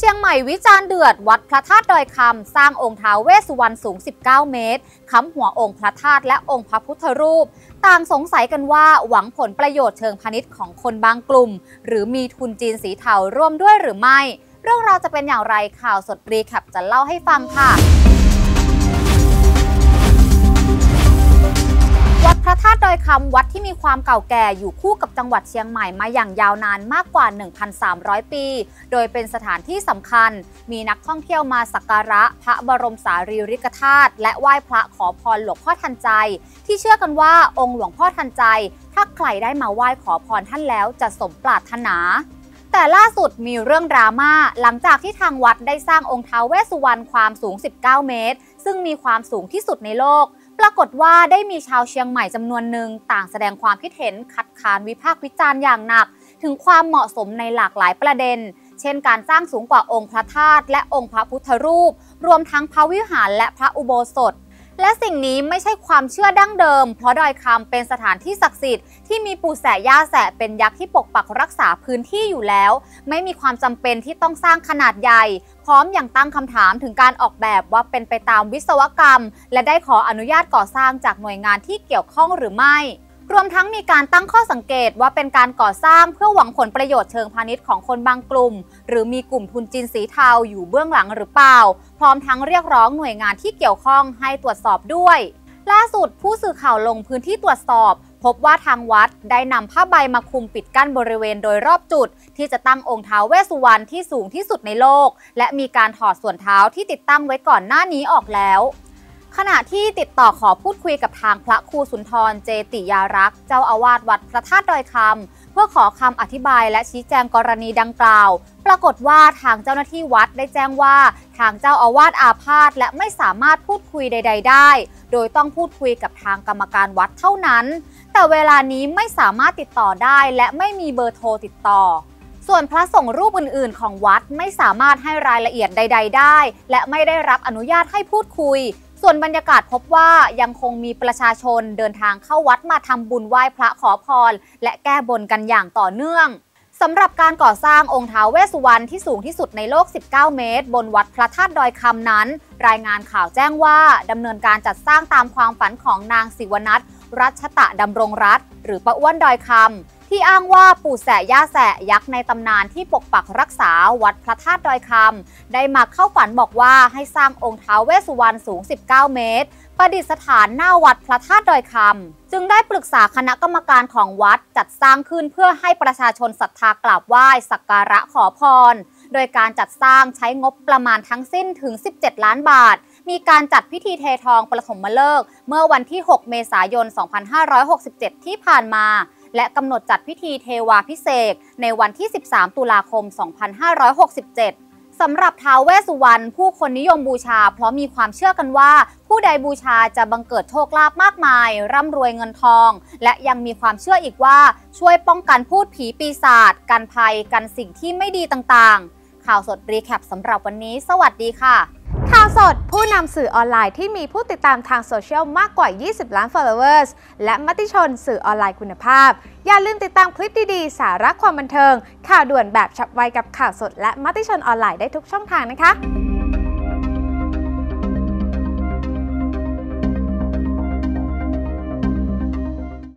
เชียงใหม่วิจารณ์เดือดวัดพระธาตุดอยคำสร้างองค์ท้าวเวสสุวรรณสูง19เมตรค้ำหัวองค์พระธาตุและองค์พระพุทธรูปต่างสงสัยกันว่าหวังผลประโยชน์เชิงพาณิชย์ของคนบางกลุ่มหรือมีทุนจีนสีเทาร่วมด้วยหรือไม่เรื่องราวจะเป็นอย่างไรข่าวสดรีแคปจะเล่าให้ฟังค่ะวัดพระธาตุดอยคำวัดที่มีความเก่าแก่อยู่คู่กับจังหวัดเชียงใหม่มาอย่างยาวนานมากกว่า 1,300 ปีโดยเป็นสถานที่สำคัญมีนักท่องเที่ยวมาสักการะพระบรมสารีริกธาตุและไหว้พระขอพรหลวงพ่อทันใจที่เชื่อกันว่าองค์หลวงพ่อทันใจถ้าใครได้มาไหว้ขอพรท่านแล้วจะสมปรารถนาแต่ล่าสุดมีเรื่องดราม่าหลังจากที่ทางวัดได้สร้างองค์ท้าวเวสสุวรรณความสูง19เมตรซึ่งมีความสูงที่สุดในโลกปรากฏว่าได้มีชาวเชียงใหม่จำนวนหนึ่งต่างแสดงความคิดเห็นคัดค้านวิพากษ์วิจารณ์อย่างหนักถึงความเหมาะสมในหลากหลายประเด็นเช่นการสร้างสูงกว่าองค์พระธาตุและองค์พระพุทธรูปรวมทั้งพระวิหารและพระอุโบสถและสิ่งนี้ไม่ใช่ความเชื่อดั้งเดิมเพราะดอยคำเป็นสถานที่ศักดิ์สิทธิ์ที่มีปู่แสะย่าแสะเป็นยักษ์ที่ปกปักรักษาพื้นที่อยู่แล้วไม่มีความจำเป็นที่ต้องสร้างขนาดใหญ่พร้อมอย่างตั้งคำถามถึงการออกแบบว่าเป็นไปตามวิศวกรรมและได้ขออนุญาตก่อสร้างจากหน่วยงานที่เกี่ยวข้องหรือไม่รวมทั้งมีการตั้งข้อสังเกตว่าเป็นการก่อสร้างเพื่อหวังผลประโยชน์เชิงพาณิชย์ของคนบางกลุ่มหรือมีกลุ่มทุนจีนสีเทาอยู่เบื้องหลังหรือเปล่าพร้อมทั้งเรียกร้องหน่วยงานที่เกี่ยวข้องให้ตรวจสอบด้วยล่าสุดผู้สื่อข่าวลงพื้นที่ตรวจสอบพบว่าทางวัดได้นำผ้าใบมาคลุมปิดกั้นบริเวณโดยรอบจุดที่จะตั้งองค์ท้าวเวสสุวรรณที่สูงที่สุดในโลกและมีการถอดส่วนเท้าที่ติดตั้งไว้ก่อนหน้านี้ออกแล้วขณะที่ติดต่อขอพูดคุยกับทางพระครูสุนทรเจติยารักษ์เจ้าอาวาสวัดพระธาตุดอยคำเพื่อขอคำอธิบายและชี้แจงกรณีดังกล่าวปรากฏว่าทางเจ้าหน้าที่วัดได้แจ้งว่าทางเจ้าอาวาสอาพาธและไม่สามารถพูดคุยใดๆได้โดยต้องพูดคุยกับทางกรรมการวัดเท่านั้นแต่เวลานี้ไม่สามารถติดต่อได้และไม่มีเบอร์โทรติดต่อส่วนพระสงฆ์รูปอื่นๆของวัดไม่สามารถให้รายละเอียดใดๆได้และไม่ได้รับอนุญาตให้พูดคุยส่วนบรรยากาศพบว่ายังคงมีประชาชนเดินทางเข้าวัดมาทำบุญไหว้พระขอพรและแก้บนกันอย่างต่อเนื่องสำหรับการก่อสร้างองค์ท้าวเวสสุวรรณที่สูงที่สุดในโลก19เมตรบนวัดพระธาตุดอยคำนั้นรายงานข่าวแจ้งว่าดำเนินการจัดสร้างตามความฝันของนางศิวนัทรัชตะดำรงรัตน์หรือป้าอ้วนดอยคำที่อ้างว่าปู่แสะย่าแสะยักษ์ในตำนานที่ปกปักรักษาวัดพระธาตุดอยคำได้มาเข้าฝันบอกว่าให้สร้างองค์ท้าวเวสสุวรรณสูง19เมตรประดิษฐานหน้าวัดพระธาตุดอยคำจึงได้ปรึกษาคณะกรรมการของวัดจัดสร้างขึ้นเพื่อให้ประชาชนศรัทธากราบไหว้สักการะขอพรโดยการจัดสร้างใช้งบประมาณทั้งสิ้นถึง17ล้านบาทมีการจัดพิธีเททองปฐมฤกษ์เมื่อวันที่6เมษายน2567ที่ผ่านมาและกำหนดจัดพิธีเทวาภิเษกในวันที่13ตุลาคม2567สำหรับท้าวเวสสุวรรณผู้คนนิยมบูชาเพราะมีความเชื่อกันว่าผู้ใดบูชาจะบังเกิดโชคลาภมากมายร่ำรวยเงินทองและยังมีความเชื่ออีกว่าช่วยป้องกันพูดผีปีศาจกันภัยกันสิ่งที่ไม่ดีต่างๆข่าวสดรีแคปสำหรับวันนี้สวัสดีค่ะข่าวสดผู้นำสื่อออนไลน์ที่มีผู้ติดตามทางโซเชียลมากกว่า20ล้าน followers และมติชนสื่อออนไลน์คุณภาพอย่าลืมติดตามคลิปดีๆสาระความบันเทิงข่าวด่วนแบบฉับไวกับข่าวสดและมติชนออนไลน์ได้ทุกช่องทางนะคะ